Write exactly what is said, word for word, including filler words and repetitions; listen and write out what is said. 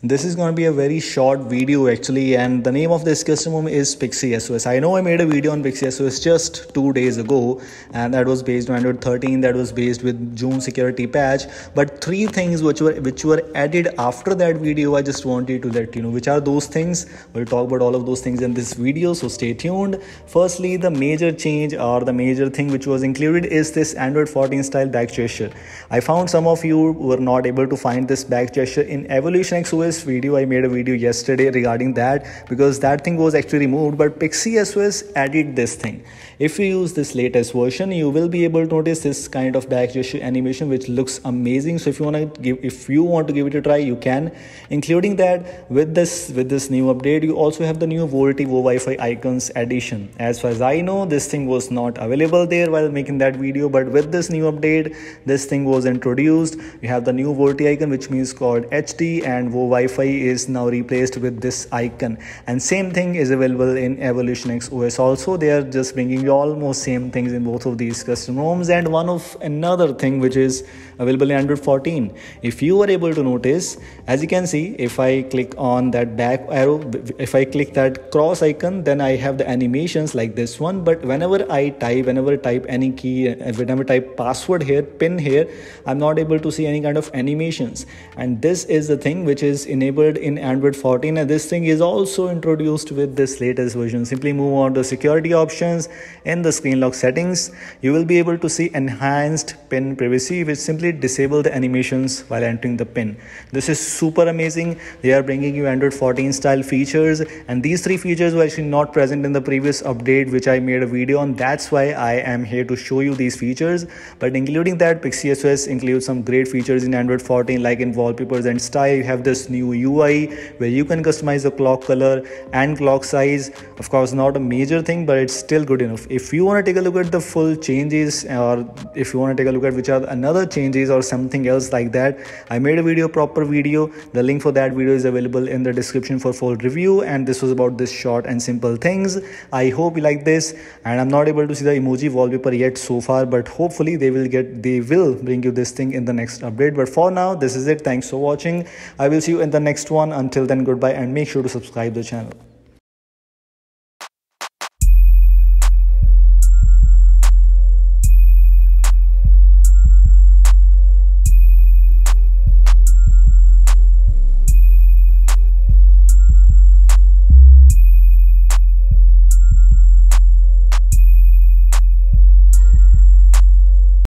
This is going to be a very short video actually, and the name of this custom is PixysOS. I know I made a video on PixysOS just two days ago, and that was based on Android thirteen, that was based with June security patch. But three things which were which were added after that video, I just wanted to let you know. Which are those things? We'll talk about all of those things in this video, so stay tuned. Firstly, the major change or the major thing which was included is this Android fourteen style back gesture. I found some of you were not able to find this back gesture in EvolutionX O S video. I made a video yesterday regarding that, because that thing was actually removed, but PixysOS added this thing. If you use this latest version, you will be able to notice this kind of back gesture animation, which looks amazing. So if you want to give if you want to give it a try, you can. Including that, with this with this new update, you also have the new VoltiVo Wi-Fi icons addition. As far as I know, this thing was not available there while making that video, but with this new update, this thing was introduced. You have the new Volti icon, which means called H D, and Vo Wi-Fi is now replaced with this icon, and same thing is available in EvolutionX O S also. They are just bringing almost same things in both of these custom ROMs. And one of another thing which is available in Android fourteen, if you were able to notice, as you can see, if I click on that back arrow, if I click that cross icon, then I have the animations like this one. But whenever I type whenever I type any key, whenever I type password here, pin here, I'm not able to see any kind of animations. And this is the thing which is enabled in Android fourteen, and this thing is also introduced with this latest version. Simply move on to security options. In the screen lock settings, you will be able to see enhanced pin privacy, which simply disable the animations while entering the pin. This is super amazing. They are bringing you Android fourteen style features, and these three features were actually not present in the previous update, which I made a video on. That's why I am here to show you these features. But including that, PixysOS includes some great features in Android fourteen, like in wallpapers and style. You have this new U I where you can customize the clock color and clock size. Of course, not a major thing, but it's still good enough. If you want to take a look at the full changes, or if you want to take a look at which are another changes or something else like that, I made a video, proper video. The link for that video is available in the description for full review. And this was about this short and simple things. I hope you like this, and I'm not able to see the emoji wallpaper yet so far, but hopefully they will get they will bring you this thing in the next update. But for now, this is it. Thanks for watching. I will see you in the next one. Until then, goodbye, and make sure to subscribe the channel.